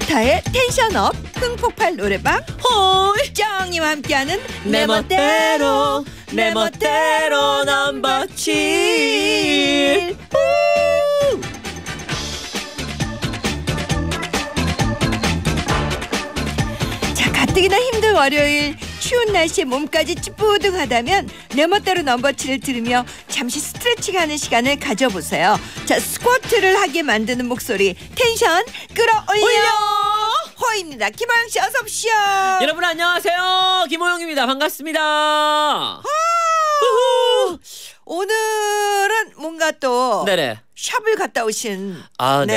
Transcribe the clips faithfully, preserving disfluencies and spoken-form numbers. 타타의 텐션업, 흥폭발 노래방, 홀정이와 함께하는 내멋대로 내멋대로 넘버 칠. 자, 가뜩이나 힘든 월요일, 추운 날씨에 몸까지 찌뿌둥하다면 내멋대로 넘버 칠을 들으며 잠시 스트레칭하는 시간을 가져보세요. 자, 스쿼트를 하게 만드는 목소리, 텐션 끌어올려! 올려! 호입니다. 김호영 씨, 어서 오십시오. 여러분 안녕하세요. 김호영입니다. 반갑습니다. 아, 오늘은 뭔가 또 네네. 샵을 갔다 오신. 아, 네.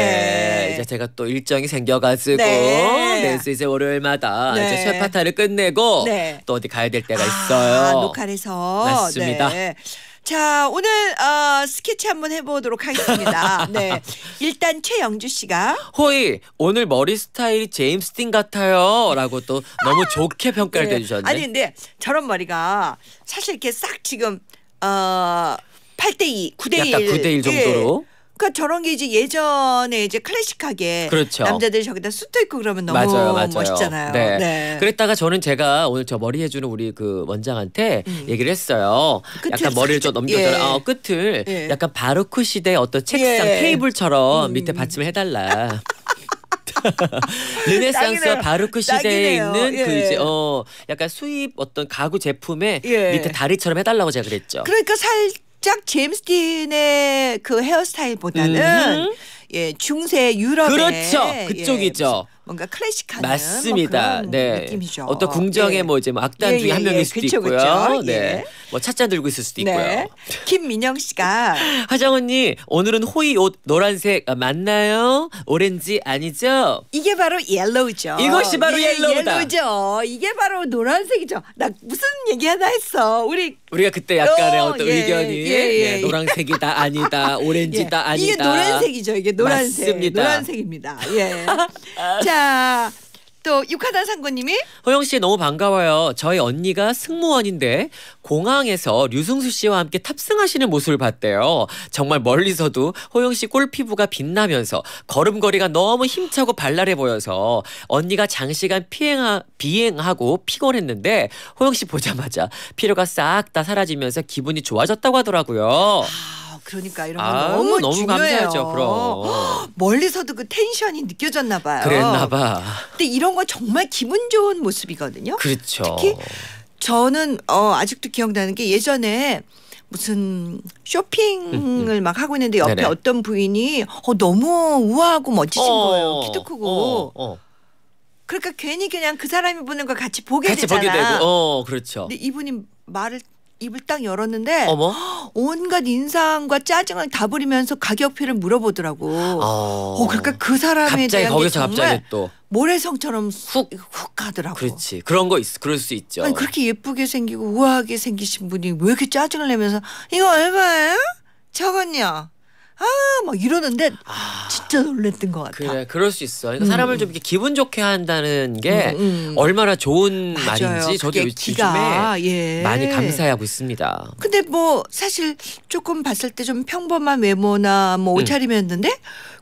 네. 이제 제가 또 일정이 생겨가지고 네. 네, 이제 월요일마다 네. 이제 쇠파타를 끝내고 네. 또 어디 가야 될 때가 아, 있어요. 녹화해서. 맞습니다. 네. 자, 오늘 어, 스케치 한번 해보도록 하겠습니다. 네, 일단 최영주 씨가 호이 오늘 머리 스타일이 제임스 딘 같아요 라고 또 너무 좋게 평가를 네. 해주셨네. 아니 근데 저런 머리가 사실 이렇게 싹 지금 어, 팔 대 이, 구 대 일 약간 구 대 일 정도로 예. 그러니까 저런 게 이제 예전에 이제 클래식하게 그렇죠. 남자들이 저기다 숱도 있고 그러면 너무 맞아요, 맞아요. 멋있잖아요. 네. 네. 그랬다가 저는 제가 오늘 저 머리 해주는 우리 그 원장한테 음. 얘기를 했어요. 약간 머리를 좀 넘겨줘라. 예. 어, 끝을 예. 약간 바로크 시대의 어떤 책상 예. 테이블처럼 음. 밑에 받침을 해달라. 르네상스와 바로크 시대에 딱이네요. 있는 예. 그 이제 어 약간 수입 어떤 가구 제품에 예. 밑에 다리처럼 해달라고 제가 그랬죠. 그러니까 살. 짝 제임스 딘의 그 헤어스타일보다는 음흠. 예 중세 유럽의 그렇죠 그쪽이죠. 예, 뭔가 클래식한 맞습니다. 뭐 네 느낌이죠. 어떤 궁정의 예. 뭐 이제 뭐 악단 예, 중에 예, 한 명일 예, 수도 그쵸, 있고요. 그쵸? 네, 예. 뭐 찻잔 들고 있을 수도 네. 있고요. 김민영 씨가 화정 언니 오늘은 호이 옷 노란색 맞나요? 오렌지 아니죠? 이게 바로 옐로우죠. 이것이 바로 예, 옐로우다. 옐로우죠. 이게 바로 노란색이죠. 나 무슨 얘기 하나 했어. 우리 우리가 그때 약간의 어, 어떤 예, 의견이 예, 예, 예. 노란색이다 아니다 오렌지다 예. 아니다 이게 노란색이죠. 이게 노란색 맞습니다. 노란색입니다. 예. 자, 또 육하단 상고님이 호영 씨 너무 반가워요. 저희 언니가 승무원인데 공항에서 류승수 씨와 함께 탑승하시는 모습을 봤대요. 정말 멀리서도 호영 씨 꼴 피부가 빛나면서 걸음걸이가 너무 힘차고 발랄해 보여서 언니가 장시간 피행하, 비행하고 피곤했는데 호영 씨 보자마자 피로가 싹 다 사라지면서 기분이 좋아졌다고 하더라고요. 그러니까 이런 건 아, 너무, 너무 중요해요. 감사하죠, 그럼. 멀리서도 그 텐션이 느껴졌나 봐요. 그랬나 봐. 근데 이런 거 정말 기분 좋은 모습이거든요. 그렇죠. 특히 저는 어, 아직도 기억나는 게 예전에 무슨 쇼핑을 음. 막 하고 있는데 옆에 네네. 어떤 부인이 어, 너무 우아하고 멋지신 어, 거예요. 키도 크고. 어, 어. 그러니까 괜히 그냥 그 사람이 보는 거 같이 보게 같이 되잖아. 같이 보게 되고. 어, 그렇죠. 근데 이분이 말을 입을 딱 열었는데 어머? 온갖 인상과 짜증을 다 부리면서 가격표를 물어보더라고. 어, 어 그러니까 그 사람에 대한 게 정말 또. 모래성처럼 훅 훅 가더라고. 그렇지. 그런 거 있, 그럴 수 있죠. 아니, 그렇게 예쁘게 생기고 우아하게 생기신 분이 왜 이렇게 짜증을 내면서 이거 얼마예요? 저건요. 아, 막 이러는데 아, 진짜 놀랬던 것 같아. 그래, 그럴 수 있어. 그러니까 음, 사람을 좀 이렇게 기분 좋게 한다는 게 음, 음. 얼마나 좋은 맞아요. 말인지 저도 요즘에 예. 많이 감사하고 있습니다. 근데 뭐 사실 조금 봤을 때 좀 평범한 외모나 뭐 옷차림이었는데 음.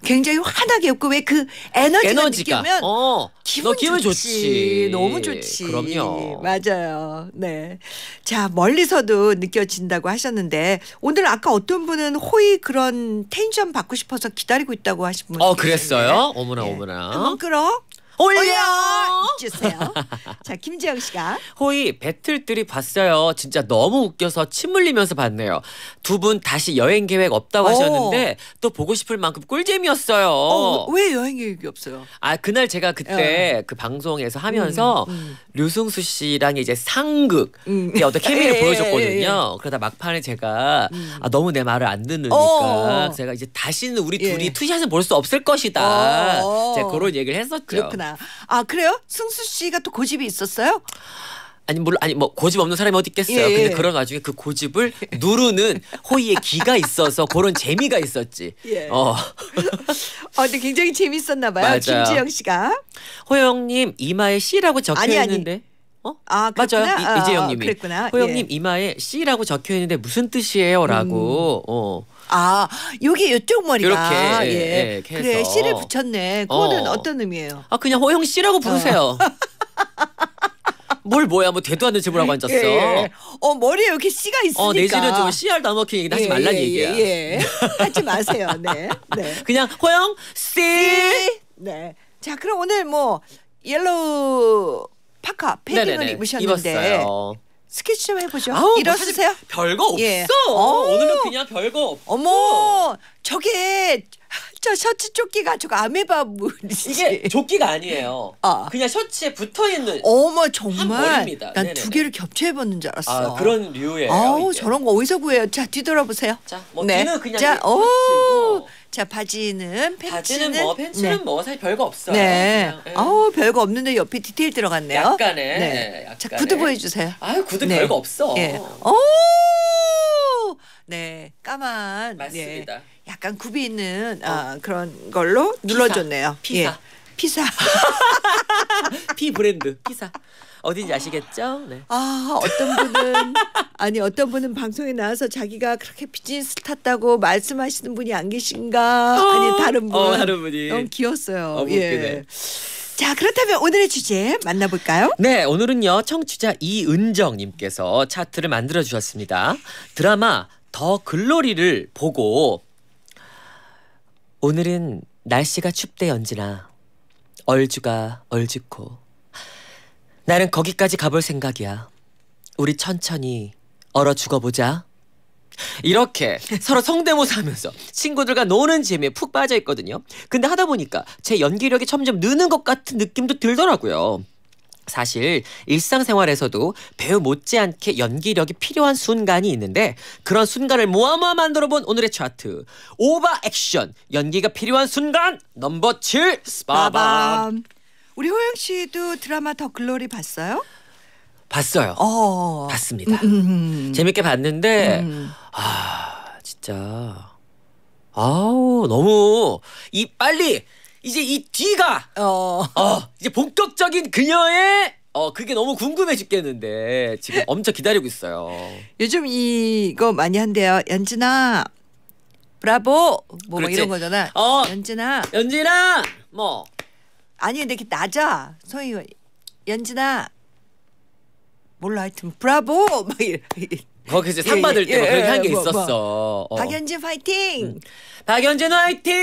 굉장히 환하게 웃고 왜 그 에너지가, 에너지가 느끼면 어, 기분, 기분 좋지. 좋지. 너무 좋지. 그럼요. 맞아요. 네. 자, 멀리서도 느껴진다고 하셨는데 오늘 아까 어떤 분은 호의 그런 텐션 받고 싶어서 기다리고 있다고 하신 분이 어, 그랬어요? 네. 어머나 네. 어머나. 한번 끌어. 올려! 주세요. 자, 김지영 씨가 호이 배틀들이 봤어요. 진짜 너무 웃겨서 침 흘리면서 봤네요. 두 분 다시 여행 계획 없다고 오. 하셨는데 또 보고 싶을 만큼 꿀잼이었어요. 어, 왜 여행 계획이 없어요? 아, 그날 제가 그때 어. 그 방송에서 하면서 음, 음. 류승수 씨랑 이제 상극 음. 어떤 케미를 예, 보여줬거든요. 예, 예. 그러다 막판에 제가 음. 아, 너무 내 말을 안 듣으니까 어. 제가 이제 다시는 우리 둘이 예. 투샷은 볼 수 없을 것이다. 어. 제가 그런 얘기를 했었죠. 그렇구나. 아, 그래요? 승수 씨가 또 고집이 있었어요? 아니 물론 아니 뭐 고집 없는 사람이 어디 있겠어요. 예, 예. 근데 그런 와중에 그 고집을 누르는 호의의 기가 있어서 그런 재미가 있었지. 예. 어. 어, 근데 굉장히 재밌었나 봐요. 김지영 씨가 호영님 이마에 씨라고 적혀 아니, 있는데. 아니. 어? 아, 맞아요. 아, 이재영님이. 그랬구나. 호영님 예. 이마에 C라고 적혀 있는데 무슨 뜻이에요라고. 음. 어. 아, 여기 이쪽 머리가 이렇게 예. 예, 그래 C를 붙였네. 그거는 어. 어떤 의미예요? 아, 그냥 호영 C라고 부르세요. 어. 뭘 뭐야 뭐 대도 않는 집으로 하고 앉았어. 예, 예. 어 머리에 이렇게 씨가 있으니까. 어 내지는 좀 씨알 나머킹 얘기 하지 예, 말란 예, 얘기야. 예. 하지 마세요. 네. 네. 그냥 호영 씨. 네. 자 그럼 오늘 뭐 옐로우 파카 패딩을 네네네. 입으셨는데 입었어요. 스케치 좀 해보죠. 아우, 일어서세요. 뭐 별거 없어. 예. 오늘은 그냥 별거 없어. 어머 저게. 저 셔츠 조끼가 저거 아메바 물이지. 이게 조끼가 아니에요. 아. 그냥 셔츠에 붙어있는 어머 정말 난 두 개를 겹쳐 입었는 줄 알았어. 아, 그런 류예요. 아우 이게. 저런 거 어디서 구해요. 자 뒤돌아보세요. 자, 뭐 네. 뒤는 그냥 자, 오. 자 바지는 팬츠는 바지는 뭐 팬츠는 네. 뭐 사실 별거 없어요. 네. 아우 별거 없는데 옆에 디테일 들어갔네요. 약간의. 네. 약간의. 자 구두 보여주세요. 아유 구두 네. 별거 없어. 네. 오. 네 까만 맞습니다. 네. 약간 굽이 있는 어. 아, 그런 걸로 피사. 눌러줬네요. 피사. 예. 피사. 피 브랜드. 피사. 어딘지 아시겠죠? 네. 아 어떤 분은 아니 어떤 분은 방송에 나와서 자기가 그렇게 비즈니스 탔다고 말씀하시는 분이 안 계신가? 어. 아니 다른 분. 어, 다른 분이. 너무 귀여웠어요. 어, 예. 자 그렇다면 오늘의 주제 만나볼까요? 네 오늘은요 청취자 이은정님께서 차트를 만들어 주셨습니다. 드라마 더 글로리를 보고 오늘은 날씨가 춥대 연진아 얼주가 얼지코 나는 거기까지 가볼 생각이야 우리 천천히 얼어 죽어보자 이렇게 서로 성대모사하면서 친구들과 노는 재미에 푹 빠져있거든요. 근데 하다보니까 제 연기력이 점점 느는 것 같은 느낌도 들더라고요. 사실 일상생활에서도 배우 못지않게 연기력이 필요한 순간이 있는데 그런 순간을 모아 모아 만들어본 오늘의 차트 오버액션 연기가 필요한 순간 넘버 칠 빠밤. 우리 호영씨도 드라마 더 글로리 봤어요? 봤어요. 어. 봤습니다. 음. 재밌게 봤는데 음. 아 진짜 아우 너무 이 빨리 이제 이 뒤가 어, 어 이제 본격적인 그녀의 어 그게 너무 궁금해 죽겠는데 지금 엄청 기다리고 있어요. 요즘 이거 많이 한대요. 연진아 브라보 뭐, 뭐 이런 거잖아. 어 연진아 연진아 뭐 아니 근데 이렇게 낮아 소희 연진아 몰라 하여튼 브라보 막 이래. 거기 이제 상 예, 받을 때 예, 막 그렇게 예, 한 게 뭐, 있었어. 뭐. 어. 박연진 파이팅. 응. 박연진 화이팅.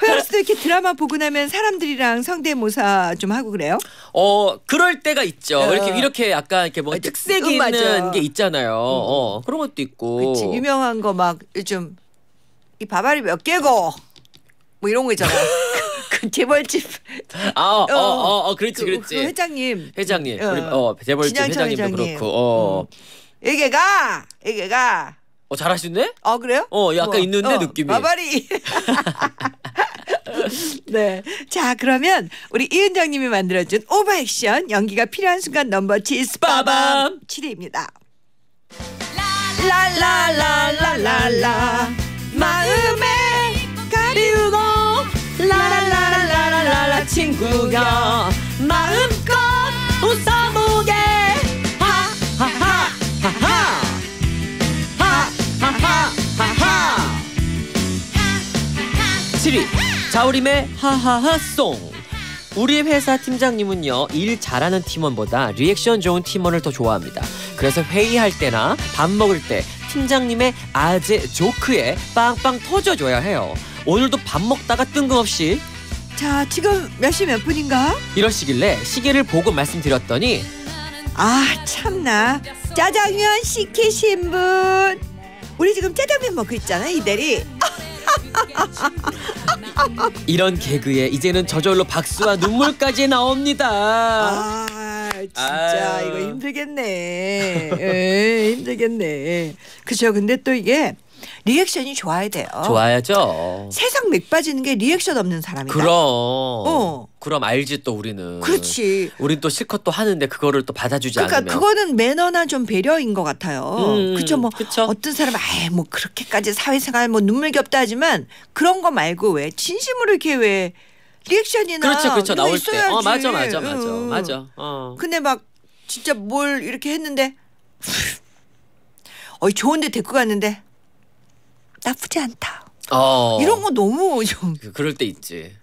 호영 씨도 이렇게 드라마 보고 나면 사람들이랑 성대모사 좀 하고 그래요? 어 그럴 때가 있죠. 어. 이렇게 이렇게 약간 이렇게 뭐 특색 있는 맞아. 게 있잖아요. 음. 어 그런 것도 있고. 그치, 유명한 거 막 요즘 이 밥알이 몇 개고 뭐 이런 거 있잖아. 재벌집 아어어어 어, 어, 어, 그렇지 그, 그렇지 그 회장님 회장님 어, 어 재벌집 회장님도 회장님. 그렇고 어 이게가 음. 이게가 어 잘하시네 어 그래요 어 약간 뭐, 있는데 어, 느낌이 마발이 네 자 그러면 우리 이은정님이 만들어준 오버액션 연기가 필요한 순간 넘버 칠 스파밤 칠입니다 라라라라라라 마음에 가리우고 라라라라라라 친구야 마음껏 웃어보게 하하하 하하 하하하 하하 칠위 자우림의 하하하송. 우리 회사 팀장님은요 일 잘하는 팀원보다 리액션 좋은 팀원을 더 좋아합니다. 그래서 회의할 때나 밥 먹을 때 팀장님의 아재 조크에 빵빵 터져줘야 해요. 오늘도 밥 먹다가 뜬금없이 자 지금 몇 시 몇 분인가? 이러시길래 시계를 보고 말씀드렸더니 아 참나 짜장면 시키신 분 우리 지금 짜장면 먹고 있잖아 이 대리 이런 개그에 이제는 저절로 박수와 눈물까지 나옵니다. 아 진짜 아유. 이거 힘들겠네. 에이, 힘들겠네. 그쵸 근데 또 이게 리액션이 좋아야 돼요. 좋아야죠. 세상 맥 빠지는 게 리액션 없는 사람이다. 그럼. 어. 그럼 알지 또 우리는. 그렇지. 우린 또 실컷 또 하는데 그거를 또 받아주지 그러니까 않으면. 그러니까 그거는 매너나 좀 배려인 것 같아요. 음, 그렇죠. 뭐 그쵸? 어떤 사람은 아예 뭐 그렇게까지 사회생활 뭐 눈물겹다 하지만 그런 거 말고 왜 진심으로 이렇게 왜 리액션이나 그렇죠, 그렇죠. 나올 때. 어, 맞아, 맞아, 맞아, 응. 맞아. 어. 근데 막 진짜 뭘 이렇게 했는데, 어이 좋은데 데리고 갔는데 나쁘지 않다. 어. 이런 거 너무 좀. 그럴 때 있지.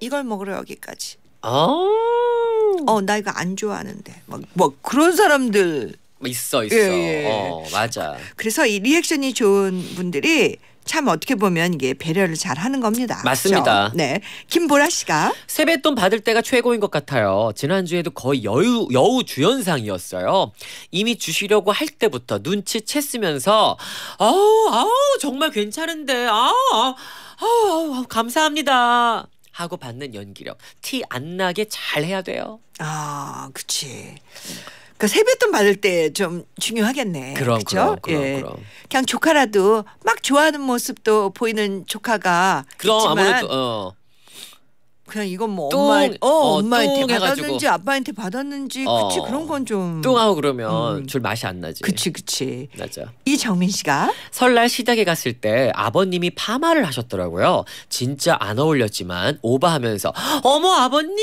이걸 먹으러 여기까지. 어, 나 이거 안 좋아하는데. 막, 막 그런 사람들. 있어, 있어. 예, 예. 어, 맞아. 그래서 이 리액션이 좋은 분들이 참 어떻게 보면 이게 배려를 잘 하는 겁니다. 맞습니다. 그렇죠? 네, 김보라 씨가 세뱃돈 받을 때가 최고인 것 같아요. 지난주에도 거의 여우, 여우 주연상이었어요. 이미 주시려고 할 때부터 눈치챘으면서 아우 아우 정말 괜찮은데 아우 아우, 아우, 아우 감사합니다 하고 받는 연기력 티 안 나게 잘 해야 돼요. 아, 그치. 그 세뱃돈 받을 때 좀 중요하겠네. 그럼, 그렇죠? 그럼, 예. 그럼. 그냥 조카라도 막 좋아하는 모습도 보이는 조카가 그럼 있지만 아무래도 어. 그냥 이건 뭐 똥, 엄마, 어, 어, 엄마한테 받았는지 아빠한테 받았는지 어. 그치 그런 건 좀 뚱하고 그러면 음. 줄 맛이 안 나지. 그치 그치. 맞아. 이정민 씨가 설날 시댁에 갔을 때 아버님이 파마를 하셨더라고요. 진짜 안 어울렸지만 오바하면서 어머 아버님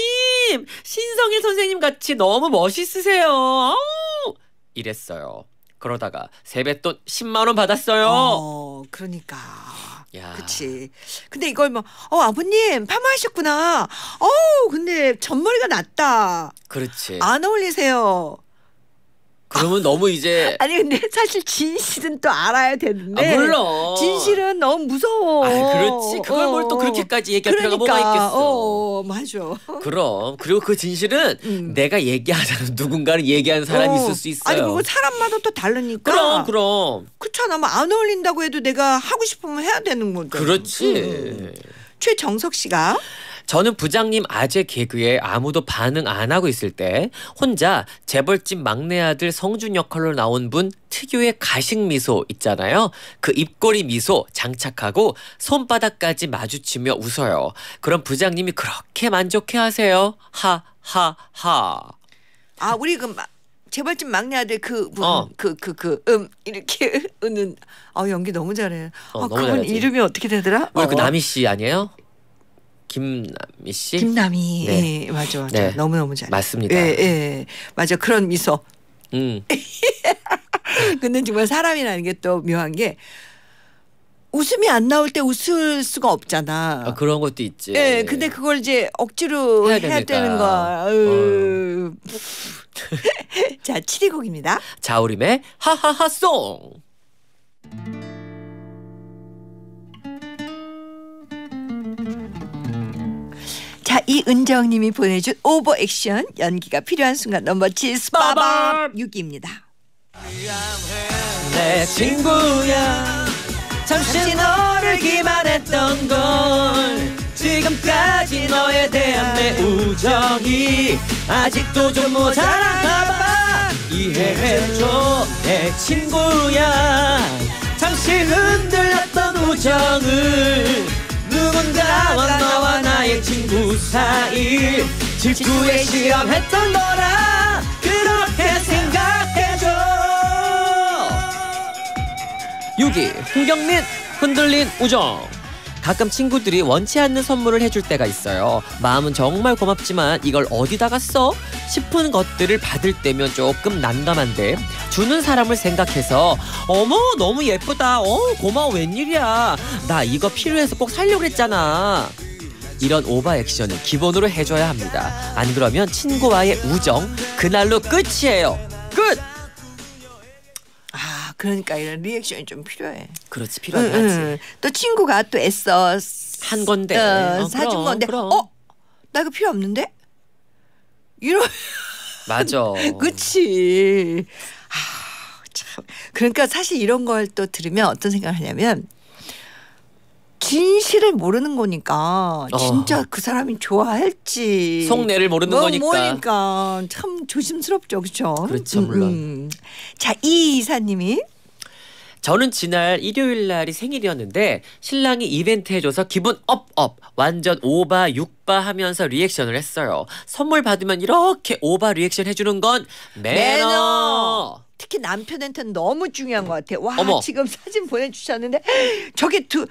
신성일 선생님 같이 너무 멋있으세요. 아우! 이랬어요. 그러다가 세뱃돈 십만 원 받았어요. 어, 그러니까. 야. 그치. 근데 이걸 뭐, 어, 아버님, 파마하셨구나. 어우, 근데 전머리가 났다. 그렇지. 안 어울리세요. 그러면 아. 너무 이제. 아니, 근데 사실 진실은 또 알아야 되는데. 아, 물론. 진실은 너무 무서워. 아, 그렇지. 그걸 뭘 또 그렇게까지 얘기할 필요가 그러니까. 뭐가 있겠어. 어, 맞아. 그럼. 그리고 그 진실은 음. 내가 얘기하자면 누군가는 얘기하는 사람이 어. 있을 수 있어요. 아니, 그리고 사람마다 또 다르니까. 그럼, 그럼. 그렇잖아. 뭐 안 어울린다고 해도 내가 하고 싶으면 해야 되는 건데. 그렇지. 음. 최정석 씨가. 저는 부장님 아재 개그에 아무도 반응 안 하고 있을 때 혼자 재벌집 막내 아들 성준 역할로 나온 분 특유의 가식 미소 있잖아요. 그 입꼬리 미소 장착하고 손바닥까지 마주치며 웃어요. 그럼 부장님이 그렇게 만족해하세요. 하하하. 아 우리 그 마, 재벌집 막내 아들 그 분 그 그 그 음 이렇게 웃는 아 연기 너무 잘해. 어, 아 너무 그분 잘하지. 이름이 어떻게 되더라? 우리 어. 그 남희 씨 아니에요? 김남희 씨? 김남희. 네. 예, 맞아. 맞아. 네. 너무너무 잘해. 맞습니다. 예, 예. 맞아. 그런 미소. 음. 근데 정말 사람이라는 게 또 묘한 게 웃음이 안 나올 때 웃을 수가 없잖아. 아, 그런 것도 있지. 예, 근데 그걸 이제 억지로 해야, 해야 되는 거야. 어. 자, 칠 위곡입니다. 자우림의 하하하송. 자, 이은정님이 보내준 오버액션 연기가 필요한 순간 넘버 칠 스파밤 육 위입니다. 내 친구야 잠시 너를 기만했던 걸 지금까지 너에 대한 내 우정이 아직도 좀 모자란가 봐 이해해줘 내 친구야 잠시 흔들렸던 우정을 누군가와 나와 나의 친구 사이 질투에 실험했던 거라 그렇게 생각해줘 육 위 홍경민 흔들린 우정 가끔 친구들이 원치 않는 선물을 해줄 때가 있어요. 마음은 정말 고맙지만 이걸 어디다가 써? 싶은 것들을 받을 때면 조금 난감한데 주는 사람을 생각해서 어머 너무 예쁘다. 어 고마워 웬일이야. 나 이거 필요해서 꼭 살려고 했잖아. 이런 오바 액션은 기본으로 해줘야 합니다. 안 그러면 친구와의 우정 그날로 끝이에요. 끝! 그러니까 이런 리액션이 좀 필요해. 그렇지 필요하지. 응, 응. 또 친구가 또 애써 한 건데 어, 어, 사준 그럼, 건데 그럼. 어? 나 이거 필요 없는데? 이런 맞아. 그치. 아, 참. 그러니까 사실 이런 걸 또 들으면 어떤 생각을 하냐면 진실을 모르는 거니까 진짜 어. 그 사람이 좋아할지 속내를 모르는 뭐, 거니까 뭐니까 참 조심스럽죠. 그렇죠? 그렇죠. 음, 물론. 음. 자, 이 이사님이 저는 지난 일요일 날이 생일이었는데 신랑이 이벤트 해줘서 기분 업업 완전 오바 육바 하면서 리액션을 했어요. 선물 받으면 이렇게 오바 리액션 해주는 건 매너! 매너. 특히 남편한테는 너무 중요한 것 같아요. 와 어머. 지금 사진 보내주셨는데 저게 두...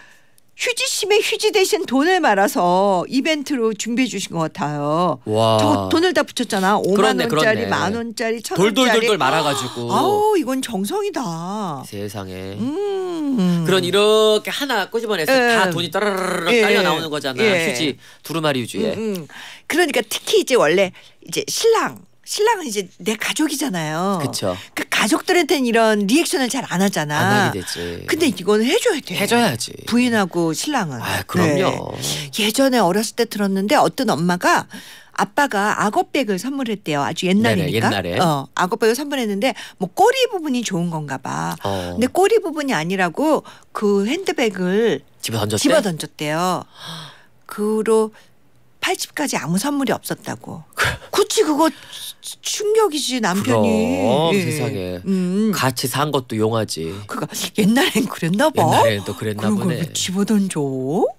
휴지심에 휴지 대신 돈을 말아서 이벤트로 준비해 주신 것 같아요. 와. 저거 돈을 다 붙였잖아. 오만 원짜리, 만 원짜리, 천 원짜리. 돌돌돌돌 말아가지고. 아우, 이건 정성이다. 세상에. 음. 그런 이렇게 하나 꼬집어내서 에. 다 돈이 따라라락 에. 딸려 나오는 거잖아. 에. 휴지, 두루마리 휴지에. 음, 음. 그러니까 특히 이제 원래 이제 신랑. 신랑은 이제 내 가족이잖아요. 그쵸. 그 가족들한테는 이런 리액션을 잘 안 하잖아. 안 하게 되지. 근데 이건 해줘야 돼. 해줘야지. 부인하고 신랑은. 아, 그럼요. 네. 예전에 어렸을 때 들었는데 어떤 엄마가 아빠가 악어백을 선물했대요. 아주 옛날이니까. 네네, 옛날에. 어, 악어백을 선물했는데 뭐 꼬리 부분이 좋은 건가 봐. 어. 근데 꼬리 부분이 아니라고 그 핸드백을 집어 던졌대? 집어 던졌대요. 그로 팔십까지 아무 선물이 없었다고. 그치, 그거 충격이지, 남편이. 그럼, 예. 세상에. 음. 같이 산 것도 용하지. 그니까 옛날엔 그랬나 봐. 옛날엔 또 그랬나 그런 보네. 그걸 집어던져?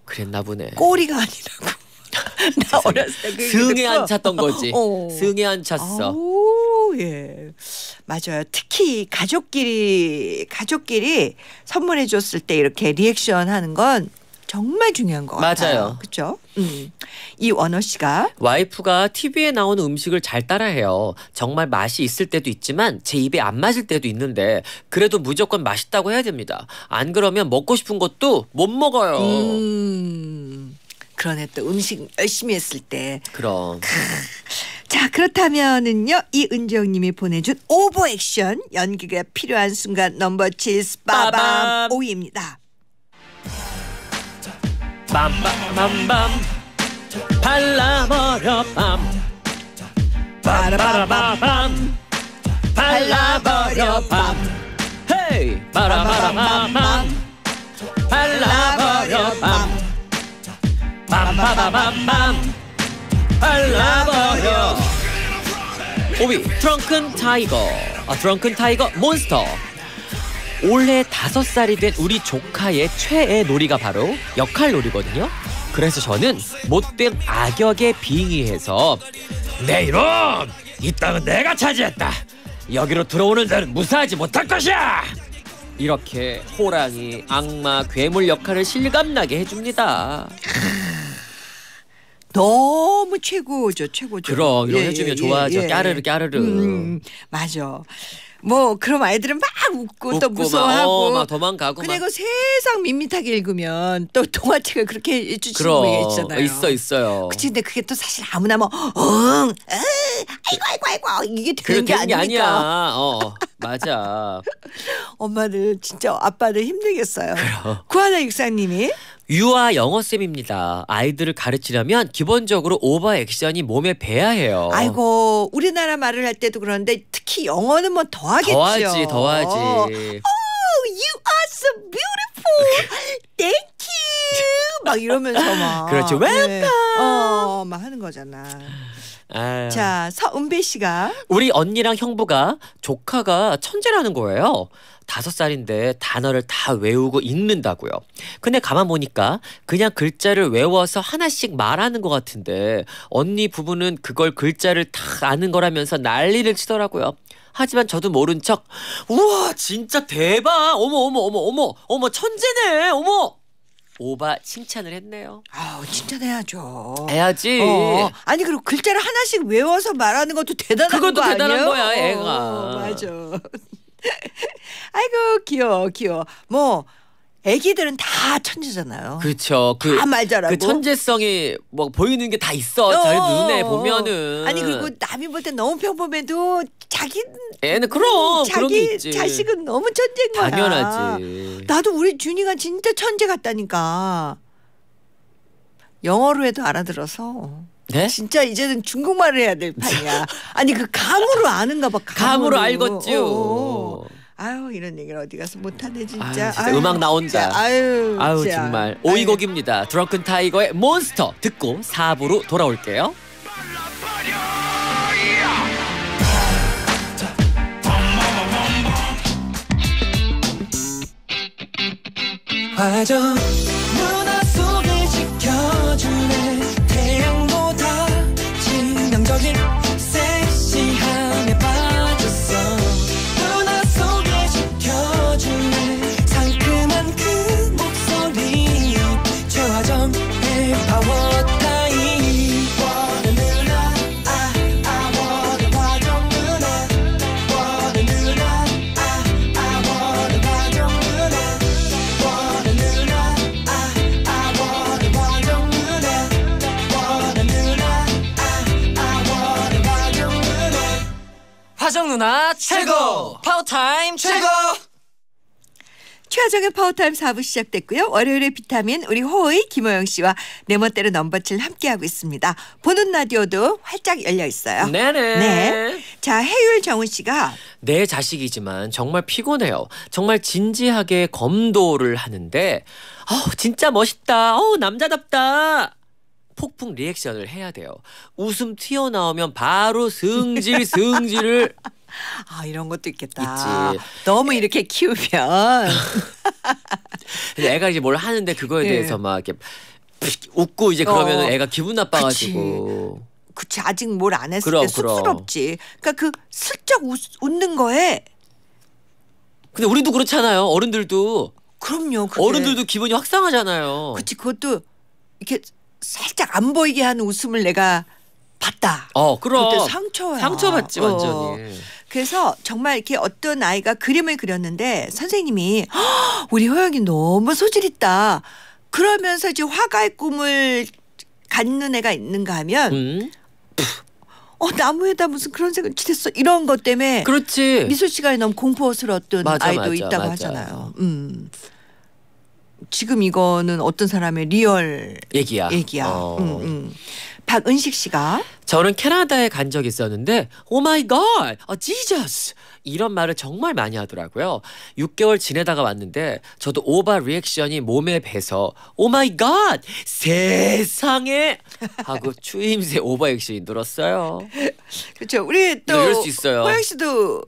그랬나 보네. 꼬리가 아니라고. 나 어렸을 때 승에 안 찼던 거지. 어. 승에 안 찼어. 아우, 예. 맞아요. 특히 가족끼리, 가족끼리 선물해 줬을 때 이렇게 리액션 하는 건 정말 중요한 것 맞아요. 같아요. 그렇죠? 음. 이원호 씨가 와이프가 티비에 나오는 음식을 잘 따라해요. 정말 맛이 있을 때도 있지만 제 입에 안 맞을 때도 있는데 그래도 무조건 맛있다고 해야 됩니다. 안 그러면 먹고 싶은 것도 못 먹어요. 음. 그러네. 또 음식 열심히 했을 때. 그럼. 자, 그렇다면은요. 이은정 님이 보내준 오버액션 연기가 필요한 순간 넘버 칠 스파밤 오위입니다. 빰빰빰빰 발라버려 빰 바라바라밤 발라버려 빰 헤이 바라바라밤 발라버려 빰 빰빠바밤밤 발라버려 오비 드렁큰 타이거 아 드렁큰 타이거 몬스터 올해 다섯 살이 된 우리 조카의 최애 놀이가 바로 역할놀이거든요. 그래서 저는 못된 악역에 빙의해서 내 이름! 이 땅은 내가 차지했다! 여기로 들어오는 자는 무사하지 못할 것이야! 이렇게 호랑이, 악마, 괴물 역할을 실감나게 해줍니다. 너무 최고죠. 최고죠. 그럼 이런 예, 해주면 예, 좋아하죠. 예, 예. 까르르 까르르. 음, 맞아. 뭐 그럼 아이들은 막 웃고, 웃고 또 무서워하고 막, 어, 막 도망가고 그리고 막. 세상 밋밋하게 읽으면 또 동화책을 그렇게 해주시는 분이 있잖아요. 있어 있어요. 그치. 근데 그게 또 사실 아무나 뭐 응, 응, 아이고 아이고 아이고 이게 되는 게 아니니까. 아니야. 어, 맞아. 엄마들 진짜 아빠들 힘들겠어요. 구하나 육사님이 유아 영어쌤입니다. 아이들을 가르치려면 기본적으로 오버액션이 몸에 배야 해요. 아이고 우리나라 말을 할 때도 그런데 특히 영어는 뭐 더 하겠죠. 더하지 더하지. Oh, you are so beautiful. Thank you. 막 이러면서 막. 그렇죠. Welcome. 네. 어, 막 하는 거잖아. 아유. 자, 서은배 씨가 우리 언니랑 형부가 조카가 천재라는 거예요. 다섯 살인데 단어를 다 외우고 읽는다고요. 근데 가만 보니까 그냥 글자를 외워서 하나씩 말하는 것 같은데 언니 부부는 그걸 글자를 다 아는 거라면서 난리를 치더라고요. 하지만 저도 모른 척 우와 진짜 대박 어머 어머 어머 어머 어머 천재네 어머 오바 칭찬을 했네요. 아우 칭찬해야죠. 해야지. 어. 아니 그리고 글자를 하나씩 외워서 말하는 것도 대단한 거 아니에요? 그것도 대단한 거야 애가. 어, 맞아. 아이고 귀여워 귀여워. 뭐 애기들은 다 천재잖아요. 그렇죠. 그, 다 말 잘하고. 그 천재성이 뭐 보이는 게 다 있어. 어, 잘 눈에 보면은. 아니 그리고 남이 볼 때 너무 평범해도 자기 애는 그럼 자기 그런 게 있지. 자식은 너무 천재인 거야. 당연하지. 나도 우리 준이가 진짜 천재 같다니까. 영어로 해도 알아들어서. 네? 진짜 이제는 중국말을 해야 될 판이야. 아니 그 감으로 아는가 봐. 감으로, 감으로 알겠죠. 아유 이런 얘기를 어디 가서 못하네 진짜. 아유, 진짜 아유, 음악 나온다. 아유, 아유 정말. 오이곡입니다. 드렁큰 타이거의 몬스터 듣고 사 부로 돌아올게요. 화정 누나 속을 지켜주네 태양보다 진명적인 섹시함에 빠졌어 누나 속을 지켜주네 상큼한 그 목소리에 누나 최고! 파워타임 최고! 최화정의 파워타임 사 부 시작됐고요. 월요일에 비타민 우리 호의 김호영 씨와 내멋대로 넘버 칠 함께하고 있습니다. 보는 라디오도 활짝 열려 있어요. 네네. 네. 자, 해율 정훈 씨가 내 자식이지만 정말 피곤해요. 정말 진지하게 검도를 하는데 어우 진짜 멋있다. 어우 남자답다. 폭풍 리액션을 해야 돼요. 웃음 튀어나오면 바로 승질 승질을. 아, 이런 것도 있겠다. 있지. 너무 이렇게 키우면 애가 이제 뭘 하는데 그거에 네. 대해서 막 이렇게 웃고 이제 그러면 어. 애가 기분 나빠가지고. 그치. 그치. 아직 뭘 안 했을 그럼, 때 쑥스럽지. 그럼. 그러니까 그 슬쩍 웃, 웃는 거에. 근데 우리도 그렇잖아요. 어른들도. 그럼요. 그게. 어른들도 기분이 확상하잖아요. 그치. 그것도 이렇게 살짝 안 보이게 하는 웃음을 내가 봤다. 어, 그럼. 상처야. 상처받지 완전히. 어. 그래서 정말 이렇게 어떤 아이가 그림을 그렸는데 선생님이 우리 호영이 너무 소질 있다. 그러면서 이제 화가의 꿈을 갖는 애가 있는가 하면 음? 어, 나무에다 무슨 그런 색을 칠했어. 이런 것 때문에. 그렇지. 미술 시간에 너무 공포스러웠던 맞아, 아이도 맞아, 있다고 맞아. 하잖아요. 음. 지금 이거는 어떤 사람의 리얼 얘기야. 얘기야. 어. 음, 음. 박은식 씨가 저는 캐나다에 간 적이 있었는데 오 마이 갓! 아 지저스! 이런 말을 정말 많이 하더라고요. 육 개월 지내다가 왔는데 저도 오바 리액션이 몸에 배서 오 마이 갓! 세상에! 하고 추임새 오바 액션이 늘었어요. 그렇죠. 우리 또 이럴 수 있어요. 호영 씨도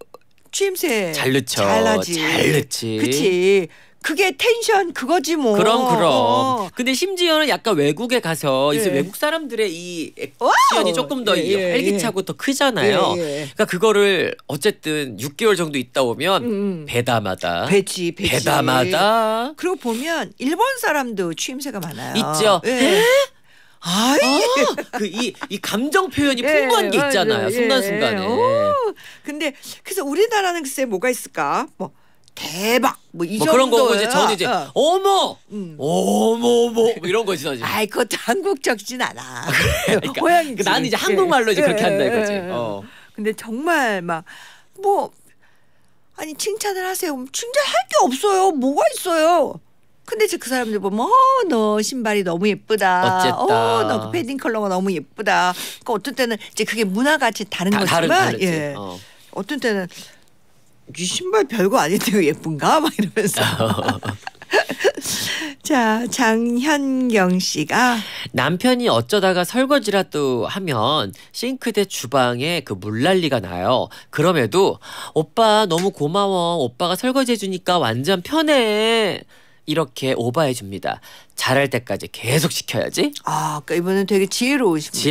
추임새 잘 넣죠. 잘 하지. 잘 넣지. 그렇지. 그게 텐션 그거지 뭐. 그럼 그럼. 어. 근데 심지어는 약간 외국에 가서 예. 이제 외국 사람들의 이 액션이 조금 더 예, 예, 활기차고 예. 더 크잖아요. 예, 예. 그러니까 그거를 어쨌든 육 개월 정도 있다 오면 음. 배다마다. 배지 배지. 배다마다. 그리고 보면 일본 사람도 추임새가 많아요. 있죠. 예. 아이 아, 그 이 이 감정 표현이 예, 풍부한 게 있잖아요. 예, 순간순간에. 예. 근데 그래서 우리나라는 글쎄 뭐가 있을까? 뭐. 대박 뭐 이 뭐 정도 그런 거고 이제 저는 이제 어. 어머 음. 어머 뭐 이런 거지 사실. 아이 그것도 한국적이진 않아. 그러니까 고양이지. 나는 이제 한국말로 예. 이제 그렇게 예. 한다 이거지. 예. 어. 근데 정말 막 뭐 아니 칭찬을 하세요. 칭찬할 게 없어요. 뭐가 있어요. 근데 이제 그 사람들 보면 어 너 신발이 너무 예쁘다. 어쨌다. 어 너 그 패딩 컬러가 너무 예쁘다. 그러니까 어떤 때는 이제 그게 문화같이 다른 다, 거지만 다른, 예. 어. 어떤 때는. 이 신발 별거 아닌데 왜 예쁜가? 막 이러면서. 자, 장현경 씨가 남편이 어쩌다가 설거지라도 하면 싱크대 주방에 그 물난리가 나요. 그럼에도 오빠 너무 고마워. 오빠가 설거지해주니까 완전 편해. 이렇게 오바해줍니다. 잘할 때까지 계속 시켜야지. 아, 그러니까 이분은 되게 지혜로우십니다.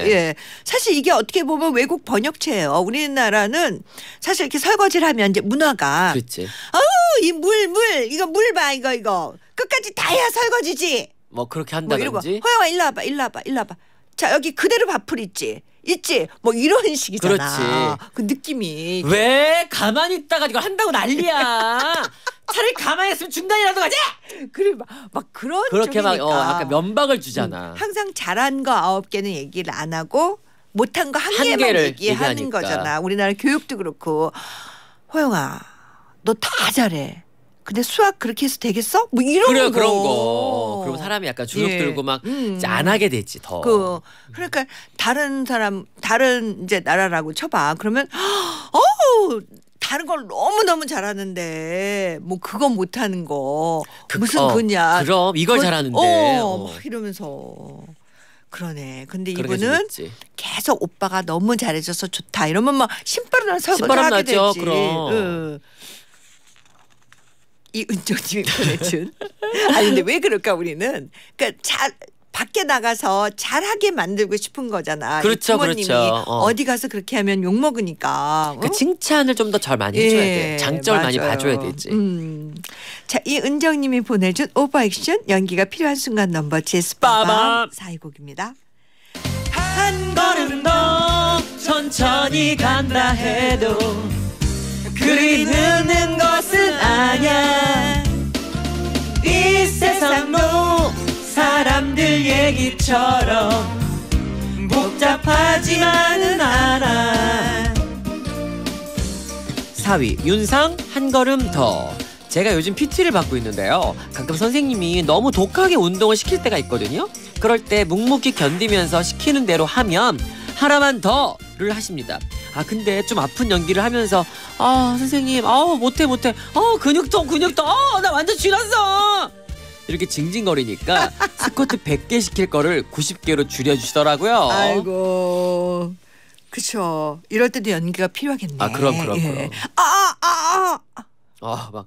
지혜롭네. 예, 사실 이게 어떻게 보면 외국 번역체예요. 우리나라는 사실 이렇게 설거지를 하면 이제 문화가. 그렇지. 어우, 이 물, 물, 이거 물 봐, 이거, 이거. 끝까지 다 해야 설거지지. 뭐 그렇게 한다든지. 뭐 허영아, 일로 와봐, 일로 와봐, 일로 와봐. 자, 여기 그대로 밥풀 있지. 있지? 뭐 이런 식이잖아. 그렇지. 그 느낌이. 왜 가만히 있다가 이걸 한다고 난리야. 차라리 가만히 있으면 중간이라도 가자. 그래 막, 막 그런 그렇게 쪽이니까. 막 어, 약간 면박을 주잖아. 음, 항상 잘한 거 아홉 개는 얘기를 안 하고 못한 거 한 개만 개를 얘기하는 얘기하니까. 거잖아. 우리나라 교육도 그렇고. 호영아 너 다 잘해. 근데 수학 그렇게 해서 되겠어? 뭐 이런 그래, 거. 그런 거. 그럼 사람이 약간 주눅 예. 들고 막 음. 안 하게 되지 더. 그, 그러니까 다른 사람 다른 이제 나라라고 쳐봐. 그러면 어우. 다른 걸 너무너무 잘하는데 뭐 그거 못하는 거 그, 무슨 어, 그냐 그럼 이걸 그건, 잘하는데 어, 어. 막 이러면서 그러네. 근데 이분은 계속 오빠가 너무 잘해줘서 좋다 이러면 막 신바람 나서 신바람 하게 나죠, 되지. 그럼. 응. 이 은조님이 보내준 아니 근데 왜 그럴까 우리는 그러니까 잘 밖에 나가서 잘하게 만들고 싶은 거잖아. 그렇죠, 부모님이 그렇죠. 어. 어디 가서 그렇게 하면 욕 먹으니까. 그 그러니까 어? 칭찬을 좀 더 잘 많이 해줘야 예, 돼. 장점을 맞아요. 많이 봐줘야 되지. 음. 자, 이 은정님이 보내준 오버액션 연기가 필요한 순간 넘버 칠 스파밤 사이곡입니다. 한 걸음 더 천천히 간다 해도 그리 늦는 것은 아냐. 이 세상도 사람들 얘기처럼 복잡하지만은 않아. 사 위 윤상 한 걸음 더. 제가 요즘 피티를 받고 있는데요, 가끔 선생님이 너무 독하게 운동을 시킬 때가 있거든요. 그럴 때 묵묵히 견디면서 시키는 대로 하면 하나만 더를 하십니다. 아 근데 좀 아픈 연기를 하면서 아 선생님 아 못해 못해 아 근육통 근육통 아 나 완전 쥐났어 이렇게 징징거리니까 스쿼트 백 개 시킬 거를 구십 개로 줄여주시더라고요. 아이고 그쵸. 이럴 때도 연기가 필요하겠네. 아 그럼 그럼 예. 그럼. 아아아아 아, 아, 아. 아, 막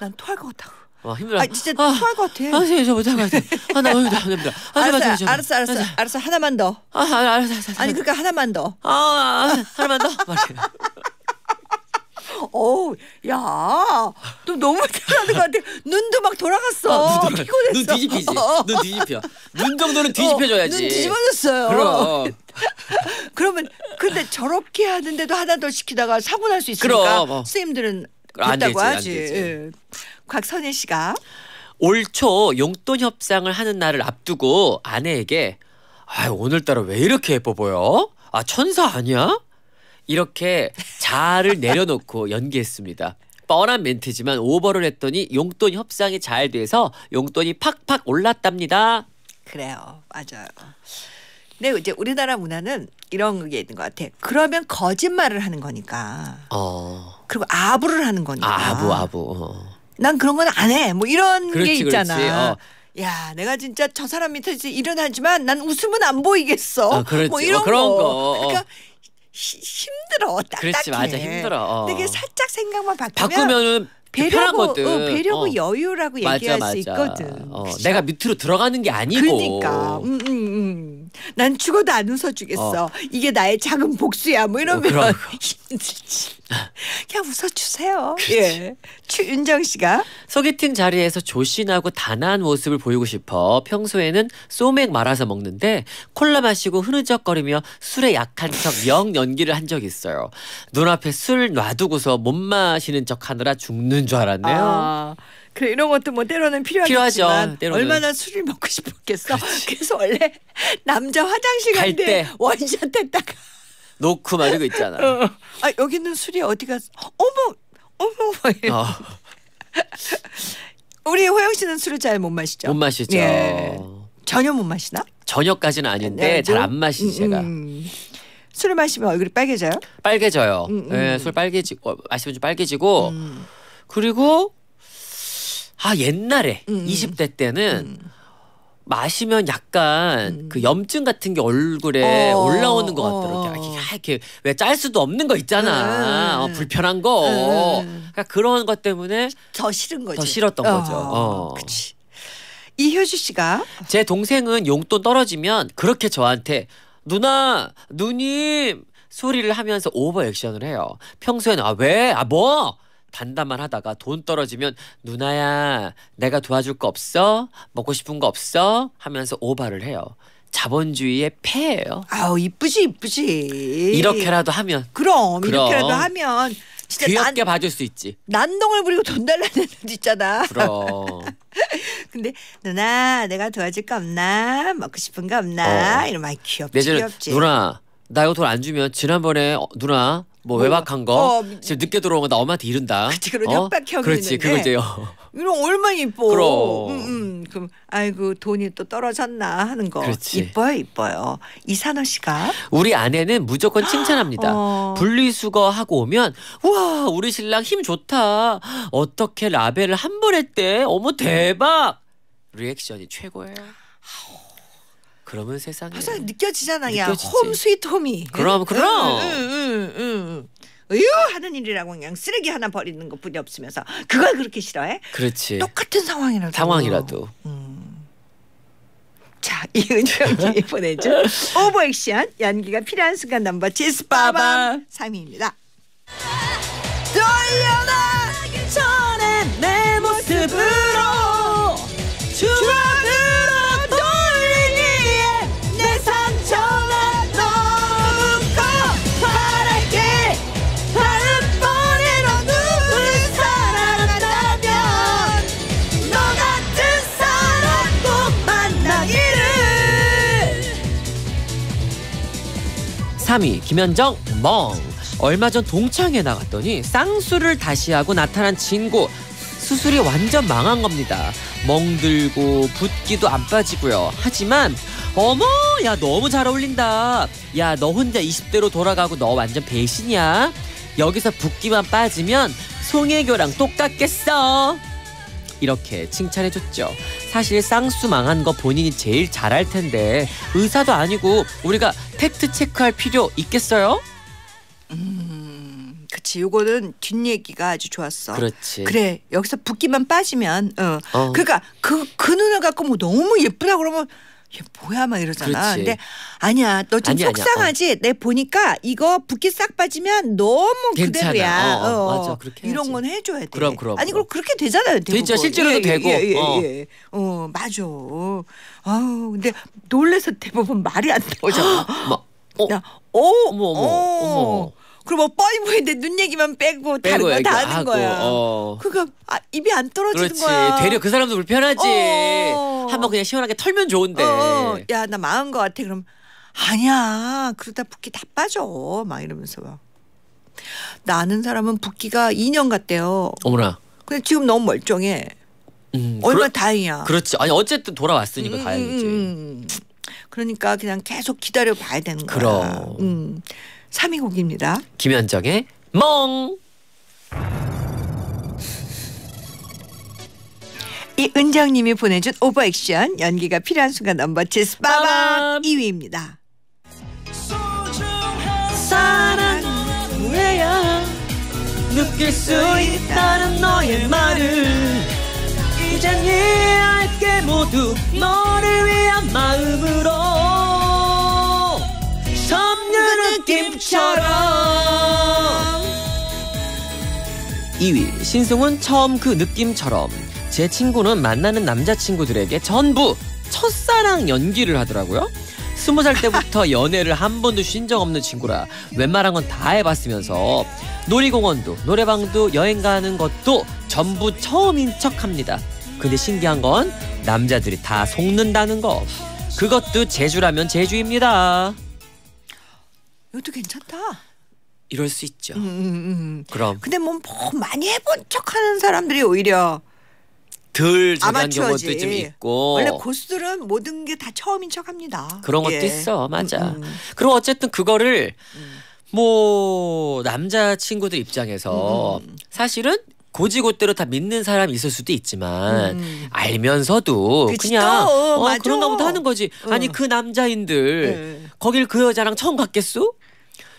난 토할 것 같다고. 아 힘들어. 아 진짜 아, 토할 것 같아. 아 선생님 저 못할 것 같아. 아 나 힘들어 힘들어. 알았어 알았어 알았어 알았어 하나만 더. 아 알았어 알았어. 아니 그러니까 하나만 더. 아 하나만 더. 어우, 야, 너 너무 잘하는 것 같아. 눈도 막 돌아갔어. 아, 눈, 피곤했어. 눈 뒤집히지. 눈 뒤집혀. 눈 정도는 뒤집혀줘야지. 어, 눈 뒤집어졌어요. 그럼. 그러면 근데 저렇게 하는데도 하나 더 시키다가 사고 날 수 있으니까 그럼. 선생님들은 안 되지, 안 되지. 곽선일 씨가 올 초 용돈 협상을 하는 날을 앞두고 아내에게 아 오늘따라 왜 이렇게 예뻐 보여? 아 천사 아니야? 이렇게 자아를 내려놓고 연기했습니다. 뻔한 멘트지만 오버를 했더니 용돈 협상이 잘 돼서 용돈이 팍팍 올랐답니다. 그래요. 맞아요. 근데 이제 우리나라 문화는 이런 게 있는 것 같아. 그러면 거짓말을 하는 거니까. 어. 그리고 아부를 하는 거니까. 아, 아부 아부. 어. 난 그런 건 안 해. 뭐 이런 그렇지, 게 있잖아. 그렇지. 어. 야, 내가 진짜 저 사람 밑에서 일은 하지만 난 웃음은 안 보이겠어. 어, 그렇지. 뭐 이런 어, 그런 거. 거. 그러니까 히, 힘들어. 딱딱해. 그렇지 맞아 힘들어. 어. 근데 살짝 생각만 바꾸면 바꾸면은 배려고 거든. 어, 배려고 어. 여유라고 맞아, 얘기할 맞아. 수 있거든. 어. 내가 밑으로 들어가는 게 아니고. 그러니까. 음, 음, 음. 난 죽어도 안 웃어주겠어. 어. 이게 나의 작은 복수야. 뭐 이러면 어, 힘들지. 그냥 웃어주세요. 예. 추윤정 씨가 소개팅 자리에서 조신하고 단아한 모습을 보이고 싶어 평소에는 소맥 말아서 먹는데 콜라 마시고 흐느적거리며 술에 약한 척 영 연기를 한 적이 있어요. 눈앞에 술 놔두고서 못 마시는 척 하느라 죽는 줄 알았네요. 아, 그래 이런 것도 뭐 때로는 필요하겠지만 때로는. 얼마나 술을 먹고 싶었겠어. 그렇지. 그래서 원래 남자 화장실 갈 때 원샷 했다가 놓고 말이고 있잖아. 어. 아 여기는 술이 어디가? 어머, 어머. 어. 우리 호영 씨는 술을 잘 못 마시죠? 못 마시죠. 예. 전혀 못 마시나? 전혀까지는 아닌데 잘 안 마시 제가. 음, 음. 술을 마시면 얼굴이 빨개져요? 빨개져요. 음, 음. 예, 술 빨개지고 마시면 좀 빨개지고 음. 그리고 아 옛날에 음. 이십 대 때는. 음. 마시면 약간 음. 그 염증 같은 게 얼굴에 어, 올라오는 것 같더라고요. 어, 어. 이렇게 왜 짤 수도 없는 거 있잖아. 어, 불편한 거. 그러니까 그런 것 때문에 더 싫은 거지. 더 싫었던 어, 거죠. 어. 그치. 이효주 씨가 제 동생은 용돈 떨어지면 그렇게 저한테 누나, 누님 소리를 하면서 오버 액션을 해요. 평소에는 아 왜? 아 뭐? 단담만 하다가 돈 떨어지면 누나야 내가 도와줄 거 없어? 먹고 싶은 거 없어? 하면서 오바를 해요. 자본주의의 폐예요. 아우 이쁘지 이쁘지. 이렇게라도 하면. 그럼, 그럼. 이렇게라도 하면. 진짜 귀엽게 난, 봐줄 수 있지. 난동을 부리고 돈 달라는 애들 있잖아. 그럼. 근데 누나 내가 도와줄 거 없나? 먹고 싶은 거 없나? 어. 이러면 귀엽지 귀엽지. 누나 나 이거 돈 안 주면 지난번에 어, 누나. 뭐 외박한 거 어, 지금 늦게 들어온 거 나 엄마한테 이른다. 그렇지 그런 어? 협박형 그렇지 그거 이제요. 이런 얼마나 이뻐. 그럼. 음, 음. 그럼 아이고 돈이 또 떨어졌나 하는 거. 그렇지. 이뻐요 이뻐요. 이산호 씨가 우리 아내는 무조건 칭찬합니다. 어. 분리수거 하고 오면 우와 우리 신랑 힘 좋다. 어떻게 라벨을 한 번 했대. 어머 대박. 리액션이 최고예요. 그러면 세상에 항상 느껴지잖아. 야, 홈 스위트 홈이. 그럼 그럼. 응, 응, 응, 응. 으유 하는 일이라고 그냥 쓰레기 하나 버리는 것뿐이 없으면서 그걸 그렇게 싫어해? 그렇지. 똑같은 상황이라도. 상황이라도. 음. 자 이은정이 보내줘. 오버액션 연기가 필요한 순간 넘버 칠 빠바 삼 위입니다. 돌려나기 전에 내 모습으로 주라. 삼 위 김현정 멍. 얼마 전 동창회에 나갔더니 쌍수를 다시 하고 나타난 친구. 수술이 완전 망한 겁니다. 멍들고 붓기도 안 빠지고요. 하지만 어머, 야 너무 잘 어울린다. 야 너 혼자 이십 대로 돌아가고 너 완전 배신이야. 여기서 붓기만 빠지면 송혜교랑 똑같겠어. 이렇게 칭찬해줬죠. 사실 쌍수 망한 거 본인이 제일 잘할 텐데 의사도 아니고 우리가 팩트 체크할 필요 있겠어요? 음, 그치. 요거는 뒷얘기가 아주 좋았어. 그렇지. 그래, 여기서 붓기만 빠지면, 어, 어. 그러니까 그, 그 누나가 뭐 너무 예쁘다 그러면 얘 뭐야 막 이러잖아. 그렇지. 근데 아니야, 너 좀 속상하지? 아니야. 어. 내 보니까 이거 붓기 싹 빠지면 너무 괜찮아. 그대로야. 어, 어. 맞아, 그렇게 이런 해야지. 건 해줘야 돼. 그럼 그럼. 아니 그럼 그렇게 되잖아요. 되죠. 실제로도 예, 되고. 예, 예, 어. 예. 어, 맞아. 아, 근데 놀래서 대부분 말이 안 나오잖아. 막, 어, 야, 오, 어머, 어머, 어머. 그럼 뭐 뻔히 보이는데 눈 얘기만 빼고, 빼고 다른 거 다 하는 거야. 어. 그러니까 아, 입이 안 떨어지는 그렇지. 거야. 되려 그 사람도 불편하지. 어. 한번 그냥 시원하게 털면 좋은데. 어. 야, 나 망한 거 같아. 그럼 아니야. 그러다 붓기 다 빠져. 막 이러면서 막. 나 아는 사람은 붓기가 이 년 같대요. 어머나. 근데 지금 너무 멀쩡해. 음, 얼마나 그러, 다행이야. 그렇지. 아니 어쨌든 돌아왔으니까 음, 다행이지. 음. 그러니까 그냥 계속 기다려 봐야 되는 거야. 그럼. 음. 삼 위 곡입니다. 김현정의 멍. 이은정님이 보내준 오버액션 연기가 필요한 순간 넘버칠 스파밤 이 위입니다. 사랑 후회야 느낄 수 있다는 너의 말을 이젠 이해할게 모두 너를 위한 마음으로 김처럼. 이 위 신승훈 처음 그 느낌처럼. 제 친구는 만나는 남자친구들에게 전부 첫사랑 연기를 하더라고요. 스무 살 때부터 연애를 한 번도 쉰 적 없는 친구라 웬만한 건 다 해봤으면서 놀이공원도 노래방도 여행 가는 것도 전부 처음인 척합니다. 근데 신기한 건 남자들이 다 속는다는 거. 그것도 제주라면 제주입니다. 이것도 괜찮다. 이럴 수 있죠. 음, 음, 음. 그럼. 근데 뭐, 뭐 많이 해본 척하는 사람들이 오히려 덜 잘한 경우도 좀 있고. 원래 고수들은 모든 게 다 처음인 척합니다. 그런 것도 예. 있어, 맞아. 음, 음. 그리고 어쨌든 그거를 음. 뭐 남자 친구들 입장에서 음. 사실은 고지고대로 다 믿는 사람이 있을 수도 있지만 음. 알면서도 그치, 그냥 또, 어, 어, 그런가 보다 하는 거지. 어. 아니 그 남자인들 네. 거길 그 여자랑 처음 갔겠수?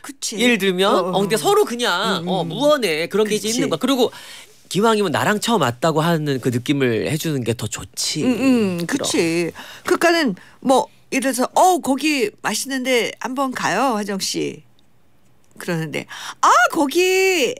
그치. 예를 들면 어, 어. 어, 근데 서로 그냥 음. 어, 무언해 그런 게 이제 있는 거야. 그리고 기왕이면 나랑 처음 왔다고 하는 그 느낌을 해주는 게 더 좋지. 음, 음, 그치. 그러니까는 뭐 이래서 어 거기 맛있는데 한번 가요 화정 씨. 그러는데 아 거기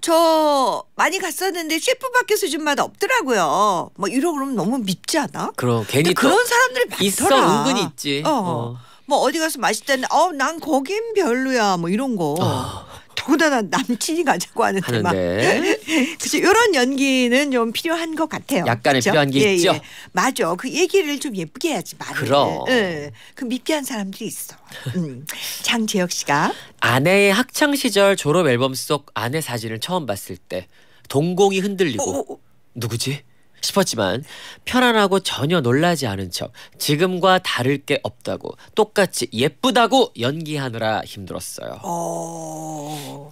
저 많이 갔었는데 셰프 밖에서 준 맛 없더라고요. 뭐 이러고 그러면 너무 밉지 않아? 그럼 괜히 그런 사람들이 많더라. 있어 은근히 있지. 어. 어. 뭐 어디 가서 맛있다는데 어 난 거긴 별로야 뭐 이런 거. 어. 더군다나 남친이 가자고 하는데, 하는데. 막. 그치 이런 연기는 좀 필요한 것 같아요. 약간의 그쵸? 필요한 게 예, 있죠. 예. 맞아. 그 얘기를 좀 예쁘게 해야지 말을. 그럼. 예. 그 밉게한 사람들이 있어. 음. 장재혁 씨가 아내의 학창 시절 졸업 앨범 속 아내 사진을 처음 봤을 때 동공이 흔들리고 오, 오. 누구지? 싶었지만 편안하고 전혀 놀라지 않은 척 지금과 다를 게 없다고 똑같이 예쁘다고 연기하느라 힘들었어요. 어...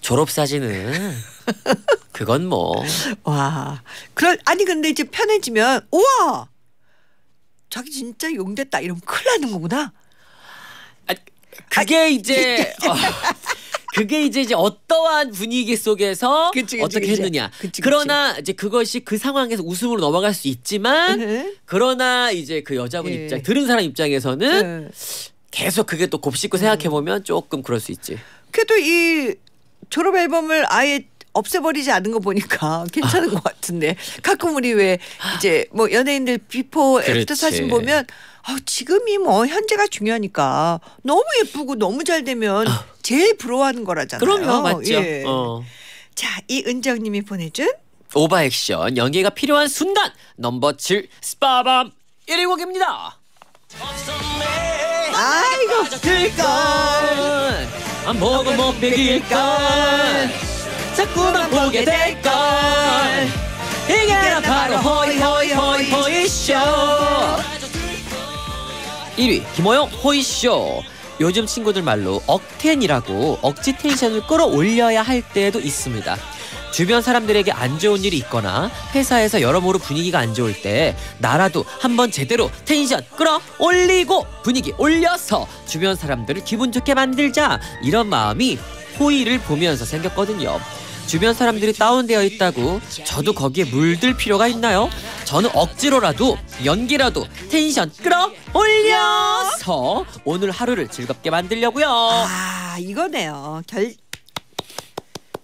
졸업사진은 그건 뭐 와 그런 아니 근데 이제 편해지면 우와 자기 진짜 용됐다 이러면 큰일 나는 거구나. 아, 그게 아니, 이제 어. 그게 이제, 이제 어떠한 분위기 속에서 그치, 그치, 어떻게 그치. 했느냐. 그치, 그러나 그치. 이제 그것이 그 상황에서 웃음으로 넘어갈 수 있지만 으흠. 그러나 이제 그 여자분 예. 입장, 들은 사람 입장에서는 예. 계속 그게 또 곱씹고 음. 생각해보면 조금 그럴 수 있지. 그래도 이 졸업 앨범을 아예 없애버리지 않은 거 보니까 괜찮은 아. 것 같은데 가끔 우리 왜 이제 뭐 연예인들 비포 그렇지. 애프터 사진 보면 아, 지금이 뭐 현재가 중요하니까 너무 예쁘고 너무 잘 되면 아. 제일 부러워하는 거라잖아요. 그럼요. 맞죠. 예. 어. 자, 이은정님이 보내준 오버액션 연기가 필요한 순간 넘버 칠 스파밤 일 위 곡입니다. 아이고 그걸 안 보고 못 비길걸 자꾸만 보게 될걸 이게 나 바로 호이 호이 호이 호이쇼. 일 위 김호영 호이쇼. 요즘 친구들 말로 억텐이라고 억지 텐션을 끌어올려야 할 때도 있습니다. 주변 사람들에게 안 좋은 일이 있거나 회사에서 여러모로 분위기가 안 좋을 때 나라도 한번 제대로 텐션 끌어올리고 분위기 올려서 주변 사람들을 기분 좋게 만들자, 이런 마음이 호의를 보면서 생겼거든요. 주변 사람들이 다운되어 있다고 저도 거기에 물들 필요가 있나요? 저는 억지로라도 연기라도 텐션 끌어올려서 오늘 하루를 즐겁게 만들려고요. 아, 이거네요. 결...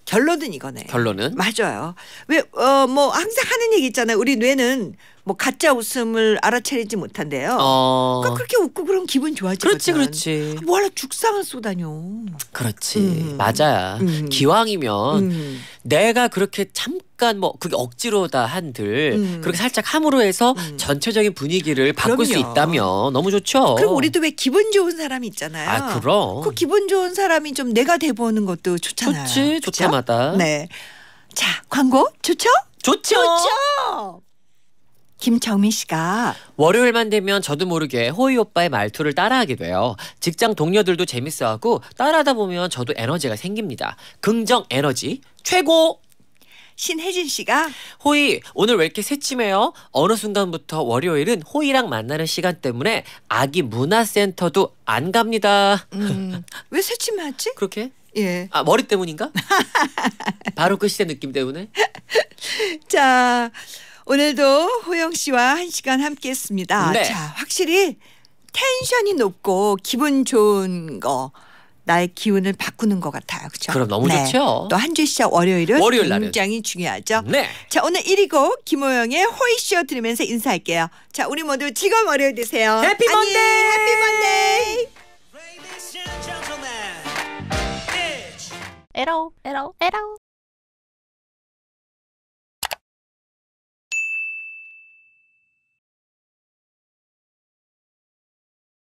결론은 이거네. 결론은? 맞아요. 왜, 어, 뭐, 항상 하는 얘기 있잖아요. 우리 뇌는 뭐, 가짜 웃음을 알아차리지 못한대요. 어. 그러니까 그렇게 웃고 그러면 기분 좋아지거든. 그렇지, 그렇지. 아, 뭐 하나 죽상을 쏘다녀. 그렇지. 음. 맞아야. 음. 기왕이면 음. 내가 그렇게 잠깐 뭐, 그게 억지로다 한들 음. 그렇게 살짝 함으로 해서 음. 전체적인 분위기를 바꿀 그럼요. 수 있다면 너무 좋죠. 그리고 우리도 왜 기분 좋은 사람이 있잖아요. 아, 그럼. 그 기분 좋은 사람이 좀 내가 돼보는 것도 좋잖아요. 좋지, 좋다. 네, 자 광고 좋죠? 좋죠? 좋죠? 김정민 씨가 월요일만 되면 저도 모르게 호이 오빠의 말투를 따라하게 돼요. 직장 동료들도 재밌어하고 따라하다 보면 저도 에너지가 생깁니다. 긍정 에너지 최고! 신혜진 씨가 호이 오늘 왜 이렇게 새침해요? 어느 순간부터 월요일은 호이랑 만나는 시간 때문에 아기 문화센터도 안 갑니다. 음, 왜 새침하지? 그렇게? 예. 아, 머리 때문인가? 바로 그 시대 느낌 때문에? 자, 오늘도 호영 씨와 한 시간 함께 했습니다. 네. 자, 확실히 텐션이 높고 기분 좋은 거, 나의 기운을 바꾸는 것 같아요. 그렇죠? 그럼 너무 네. 좋죠. 또 한 주 시작 월요일은 월요일 굉장히 중요하죠. 네. 자, 오늘 일 위 곡 김호영의 호이쇼 들으면서 인사할게요. 자, 우리 모두 즐거운 월요일 되세요. 해피 먼데이! 해피 먼데이! At all, at all, at all.